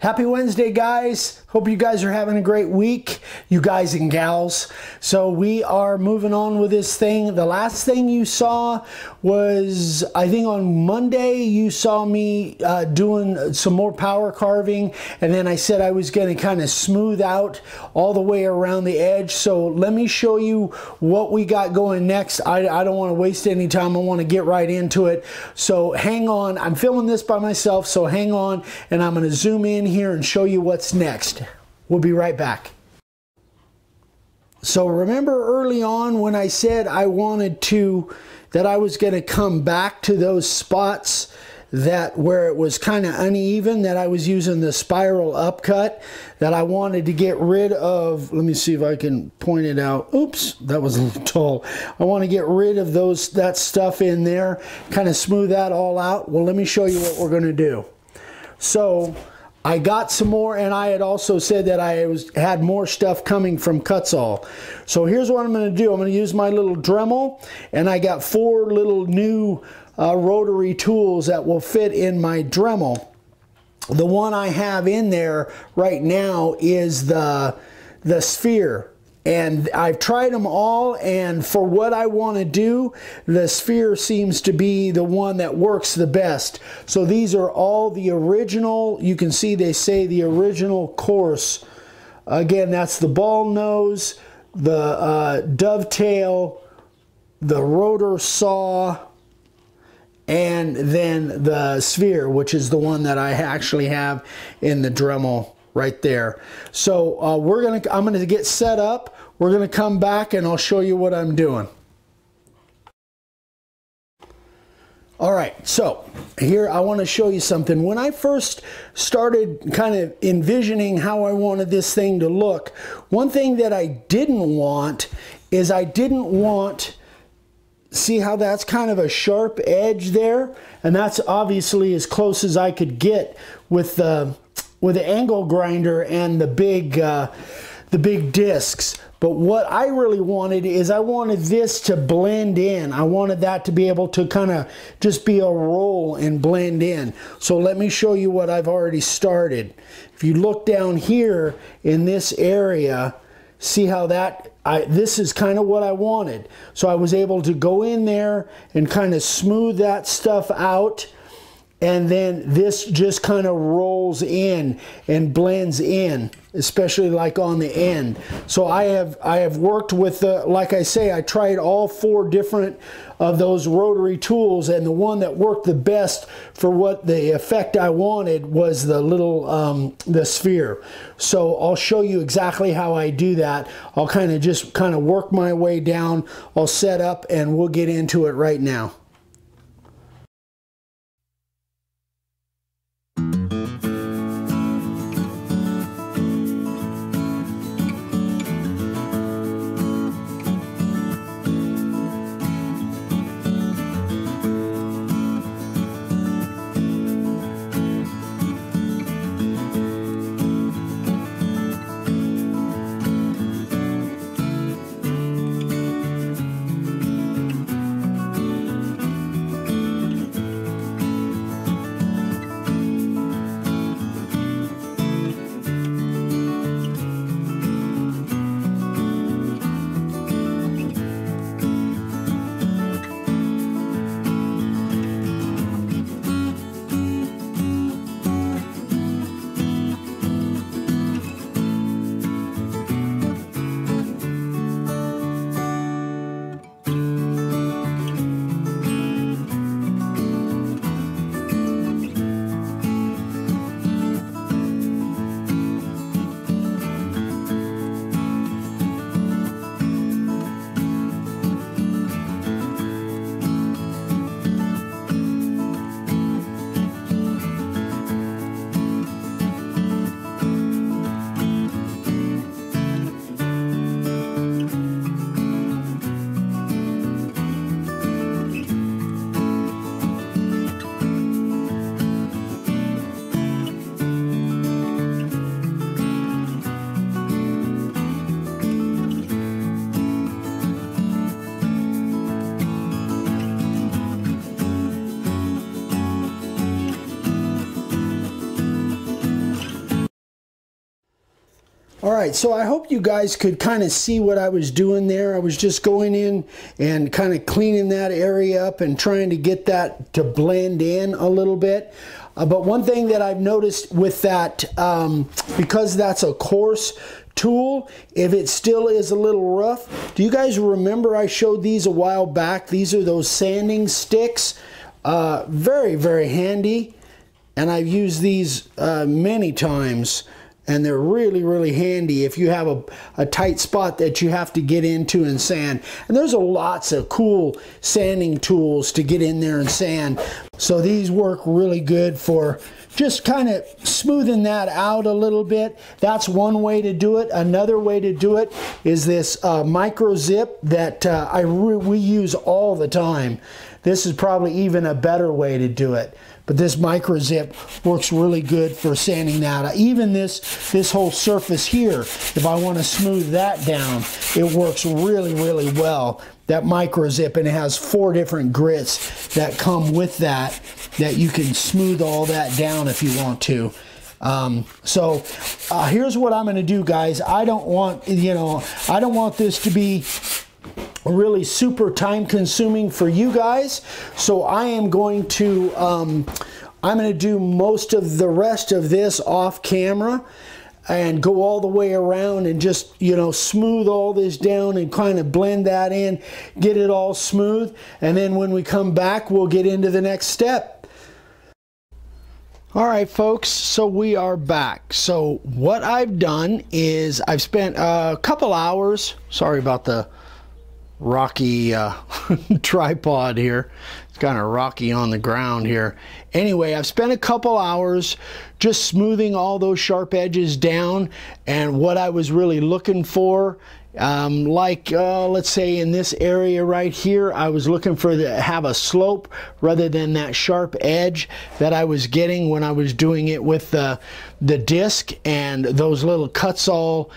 Happy Wednesday, guys. Hope you guys are having a great week, you guys and gals. So we are moving on with this thing. The last thing you saw was, I think on Monday, you saw me doing some more power carving. And then I said I was going to kind of smooth out all the way around the edge. So let me show you what we got going next. I don't want to waste any time. I want to get right into it. So hang on. I'm filming this by myself, so hang on. And I'm going to zoom in here and show you what's next. We'll be right back. So remember early on when I said I wanted to, that I was going to come back to those spots that where it was kind of uneven, that I was using the spiral upcut, that I wanted to get rid of. Let me see if I can point it out. Oops, that was a little tall. I want to get rid of those, that stuff in there, kind of smooth that all out. Well, let me show you what we're going to do. So I got some more, and I had also said that I had more stuff coming from Kutzall. So here's what I'm going to do. I'm going to use my little Dremel, and I got four little new rotary tools that will fit in my Dremel. The one I have in there right now is the sphere. And I've tried them all, and for what I want to do, the sphere seems to be the one that works the best. So these are all the original. You can see they say the original course. Again, that's the ball nose, the dovetail, the rotor saw, and then the sphere, which is the one that I actually have in the Dremel right there. So I'm going to get set up. We're going to come back and I'll show you what I'm doing. All right, so here I want to show you something. When I first started kind of envisioning how I wanted this thing to look, one thing that I didn't want is see how that's kind of a sharp edge there? And that's obviously as close as I could get with the angle grinder and the big discs. But what I really wanted is I wanted this to blend in. I wanted that to be able to kind of just be a roll and blend in. So let me show you what I've already started. If you look down here in this area, see how that, this is kind of what I wanted. So I was able to go in there and kind of smooth that stuff out. And then this just kind of rolls in and blends in, especially like on the end. So I have worked with the, like I say, I tried all four different of those rotary tools, and the one that worked the best for what the effect I wanted was the little the sphere. So I'll show you exactly how I do that. I'll kind of just kind of work my way down. I'll set up and we'll get into it right now. All right, so I hope you guys could kind of see what I was doing there. I was just going in and kind of cleaning that area up and trying to get that to blend in a little bit. But one thing that I've noticed with that, because that's a coarse tool, if it still is a little rough, do you guys remember I showed these a while back? These are those sanding sticks. Very, very handy. And I've used these many times. And they're really, really handy if you have a tight spot that you have to get into and sand. And there's lots of cool sanding tools to get in there and sand. So these work really good for just kind of smoothing that out a little bit. That's one way to do it. Another way to do it is this micro zip that we use all the time. This is probably even a better way to do it. But this micro zip works really good for sanding that out. Even this whole surface here, if I want to smooth that down, it works really, really well, that micro zip. And it has 4 different grits that come with that you can smooth all that down if you want to. So here's what I'm going to do, guys. I don't want this to be really super time consuming for you guys, so I am going to do most of the rest of this off camera and go all the way around and just, you know, smooth all this down and kind of blend that in, get it all smooth, and then when we come back we'll get into the next step. All right, folks, so we are back. So what I've done is I've spent a couple hours, sorry about the rocky tripod here, it's kind of rocky on the ground here. Anyway, I've spent a couple hours just smoothing all those sharp edges down, and what I was really looking for, let's say in this area right here, I was looking for have a slope rather than that sharp edge that I was getting when I was doing it with the disc, and those little Kutzall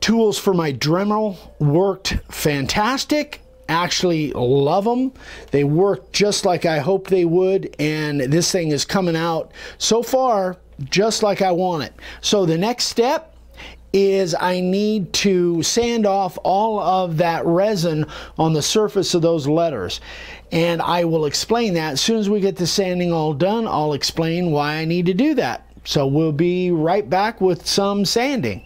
tools for my Dremel worked fantastic. Actually love them. They work just like I hoped they would, and this thing is coming out so far just like I want it. So the next step is I need to sand off all of that resin on the surface of those letters. And I will explain that as soon as we get the sanding all done. I'll explain why I need to do that. So we'll be right back with some sanding.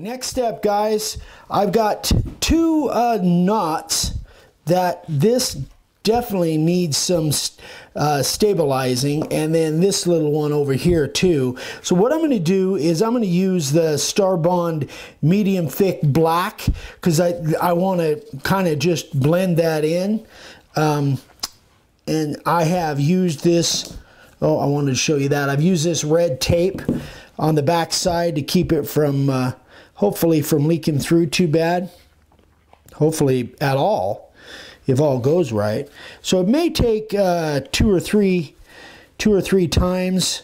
Next step, guys, I've got 2 knots that this definitely needs some stabilizing, and then this little one over here too. So what I'm going to do is I'm going to use the Starbond medium thick black because I want to kind of just blend that in. And I have used this, oh, I wanted to show you that. I've used this red tape on the back side to keep it from hopefully from leaking through too bad, hopefully at all, if all goes right. So it may take two or three times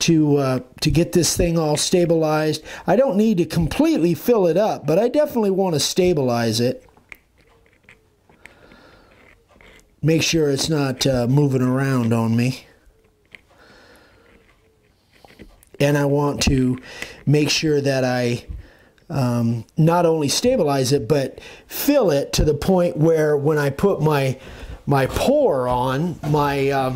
to get this thing all stabilized. I don't need to completely fill it up, but I definitely want to stabilize it. Make sure it's not moving around on me. And I want to make sure that I not only stabilize it, but fill it to the point where when I put my pour on, my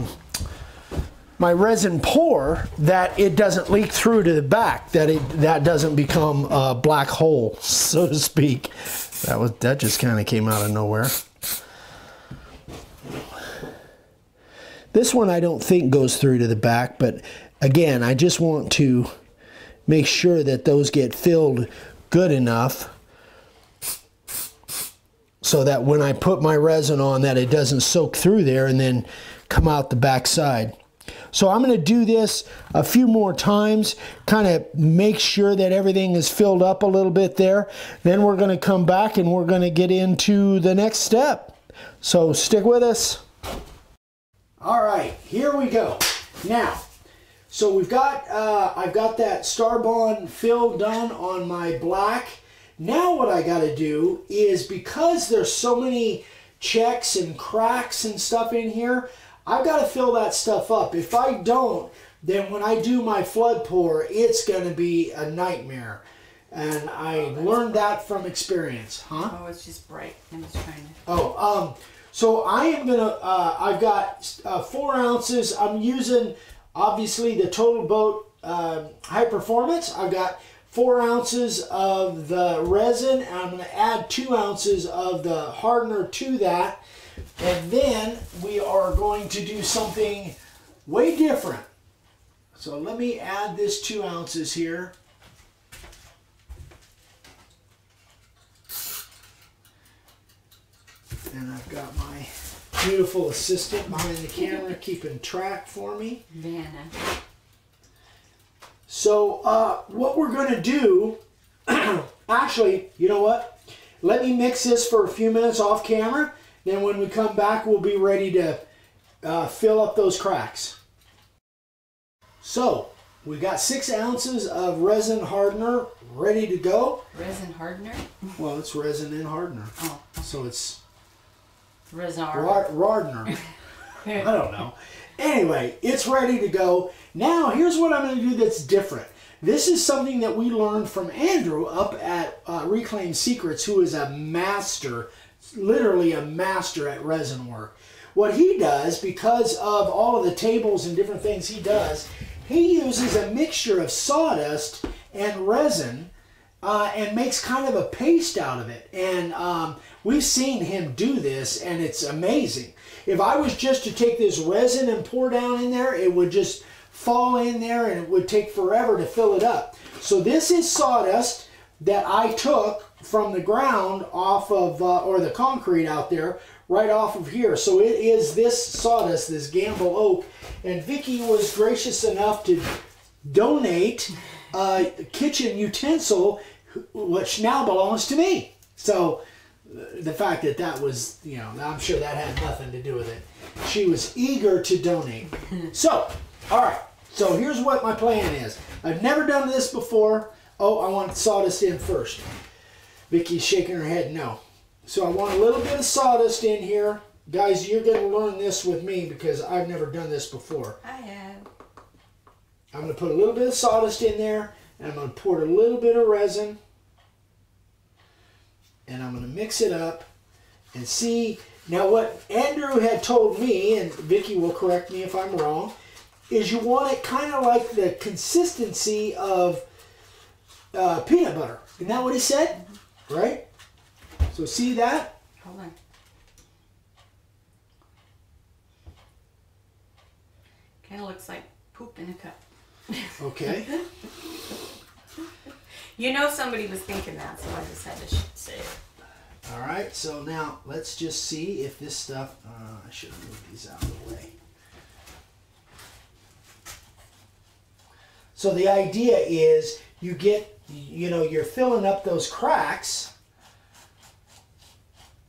resin pour, that it doesn't leak through to the back, that doesn't become a black hole, so to speak. That just kind of came out of nowhere. This one I don't think goes through to the back, but again, I just want to make sure that those get filled good enough so that when I put my resin on, that it doesn't soak through there and then come out the back side. So I'm going to do this a few more times, kind of make sure that everything is filled up a little bit there. Then we're going to come back and we're going to get into the next step. So stick with us. All right, here we go. Now, so we've got, I've got that Starbond fill done on my black. Now what I got to do is, because there's so many checks and cracks and stuff in here, I've got to fill that stuff up. If I don't, then when I do my flood pour, it's going to be a nightmare. And I learned that from experience. Huh? Oh, it's just bright. I'm just trying to... Oh, so I am going to, I've got 4 ounces. I'm using, obviously, the Total Boat High Performance. I've got 4 ounces of the resin, and I'm going to add 2 ounces of the hardener to that. And then we are going to do something way different. So let me add this 2 ounces here. And I've got my beautiful assistant behind the camera keeping track for me. Vanna. So what we're going to do, actually, you know what? Let me mix this for a few minutes off camera. Then when we come back, we'll be ready to fill up those cracks. So we've got 6 ounces of resin hardener ready to go. Resin hardener? Well, it's resin and hardener. Oh. So it's resin hardener. I don't know. Anyway, it's ready to go. Now, here's what I'm going to do that's different. This is something that we learned from Andrew up at Reclaim Secrets, who is a master, literally a master at resin work. What he does, because of all of the tables and different things he does, he uses a mixture of sawdust and resin and makes kind of a paste out of it. And we've seen him do this, and it's amazing. If I was just to take this resin and pour down in there, it would just fall in there and it would take forever to fill it up. So this is sawdust that I took from the ground off of, or the concrete out there, right off of here. So it is this sawdust, this Gamble Oak. And Vicki was gracious enough to donate a kitchen utensil, which now belongs to me. So the fact that that was, you know, I'm sure that had nothing to do with it. She was eager to donate. So, all right. So here's what my plan is. I've never done this before. Oh, I want sawdust in first. Vicki's shaking her head no. So I want a little bit of sawdust in here. Guys, you're going to learn this with me because I've never done this before. I have. I'm going to put a little bit of sawdust in there, and I'm going to pour a little bit of resin, and I'm going to mix it up and see. Now what Andrew had told me, and Vicki will correct me if I'm wrong, is you want it kind of like the consistency of peanut butter. Isn't that what he said? Right? So see that? Hold on. Kind of looks like poop in a cup. Okay. You know somebody was thinking that, so I just had to say it. All right, so now let's just see if this stuff... I should move these out of the way. So the idea is you get... You know, you're filling up those cracks,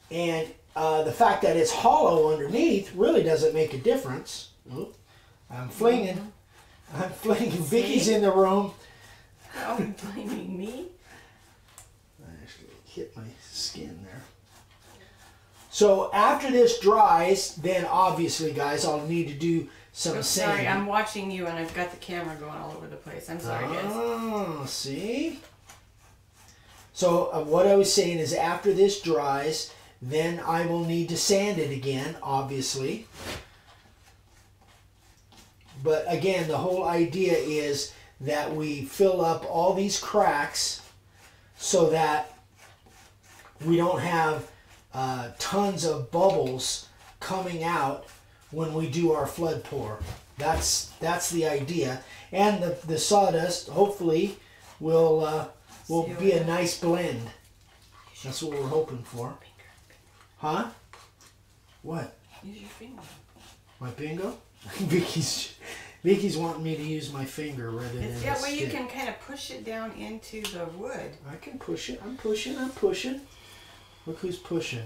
and the fact that it's hollow underneath really doesn't make a difference. Ooh, I'm flinging. I'm flinging. Vicki's in the room. Are you blaming me? I actually hit my skin there. So after this dries, then obviously, guys, I'll need to do some sanding. I'm sorry, I'm watching you, and I've got the camera going all over the place. I'm sorry, guys. Oh, see? So what I was saying is after this dries, then I will need to sand it again, obviously. But again, the whole idea is that we fill up all these cracks so that we don't have... tons of bubbles coming out when we do our flood pour. That's the idea. And the sawdust hopefully will be a nice blend. That's what we're hoping for. Huh? What? Use your finger. My bingo? Vicki's wanting me to use my finger rather than that way you can kind of push it down into the wood. I can push it. I'm pushing. Look who's pushing.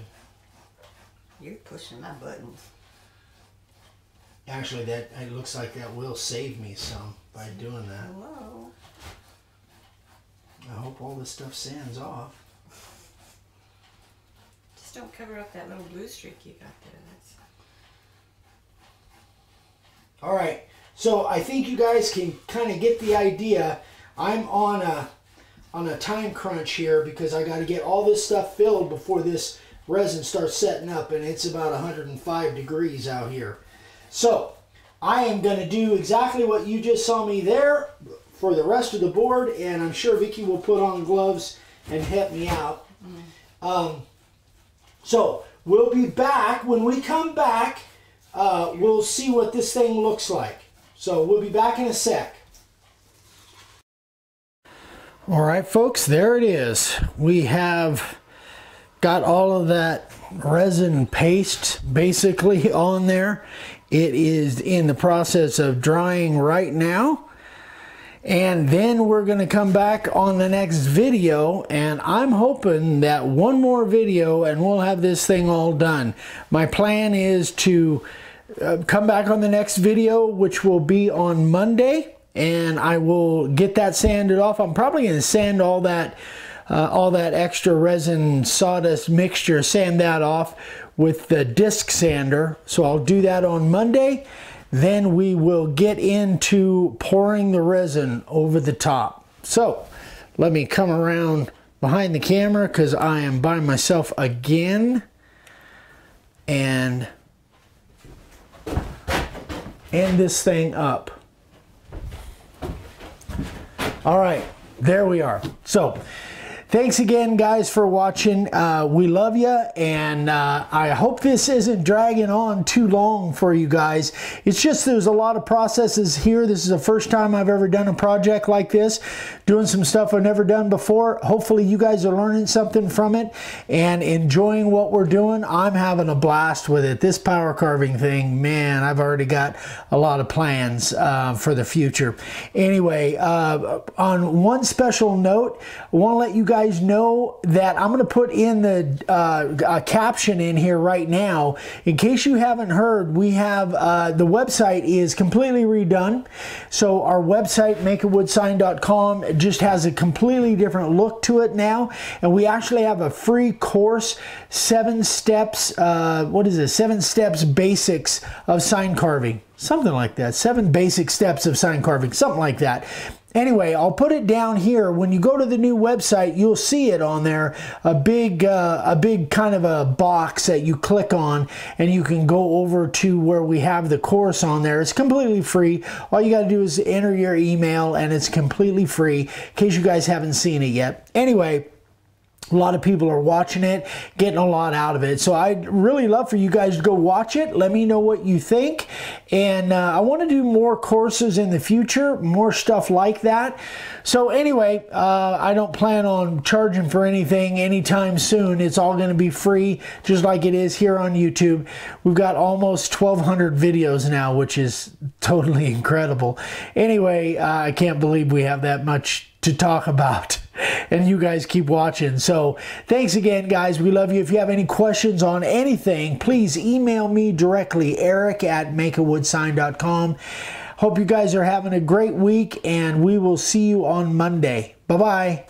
You're pushing my buttons. Actually, that it looks like that will save me some by doing that. Hello. I hope all this stuff sands off. Just don't cover up that little blue streak you got there. That's... All right. So I think you guys can kind of get the idea. I'm on a time crunch here because I got to get all this stuff filled before this resin starts setting up, and it's about 105 degrees out here. So I am going to do exactly what you just saw me there for the rest of the board, and I'm sure Vicki will put on gloves and help me out. So we'll be back. When we come back, we'll see what this thing looks like. So we'll be back in a sec. All right, folks, there it is. We have got all of that resin paste basically on there. It is in the process of drying right now. And then we're going to come back on the next video, and I'm hoping that one more video and we'll have this thing all done. My plan is to come back on the next video, which will be on Monday, and I will get that sanded off. I'm probably going to sand all that extra resin sawdust mixture, sand that off with the disc sander. So I'll do that on Monday. Then we will get into pouring the resin over the top. So let me come around behind the camera because I am by myself again. And end this thing up. All right, there we are. So thanks again, guys, for watching. We love you, and I hope this isn't dragging on too long for you guys. It's just there's a lot of processes here. This is the first time I've ever done a project like this, doing some stuff I've never done before. Hopefully, you guys are learning something from it and enjoying what we're doing. I'm having a blast with it. This power carving thing, man, I've already got a lot of plans for the future. Anyway, on one special note, I want to let you guys know that I'm going to put in the caption in here right now. In case you haven't heard, we have the website is completely redone. So our website, makeawoodsign.com, just has a completely different look to it now. And we actually have a free course, 7 steps, what is it? 7 steps basics of sign carving. Something like that. 7 basic steps of sign carving. Something like that. Anyway, I'll put it down here. When you go to the new website, you'll see it on there, a big kind of a box that you click on, and you can go over to where we have the course on there. It's completely free. All you got to do is enter your email, and it's completely free in case you guys haven't seen it yet. Anyway, a lot of people are watching it, getting a lot out of it. So I'd really love for you guys to go watch it. Let me know what you think. And I want to do more courses in the future, more stuff like that. So anyway, I don't plan on charging for anything anytime soon. It's all going to be free, just like it is here on YouTube. We've got almost 1,200 videos now, which is totally incredible. Anyway, I can't believe we have that much to talk about, and you guys keep watching. So thanks again, guys. We love you. If you have any questions on anything, please email me directly, eric@makeawoodsign.com. Hope you guys are having a great week, and we will see you on Monday. Bye-bye.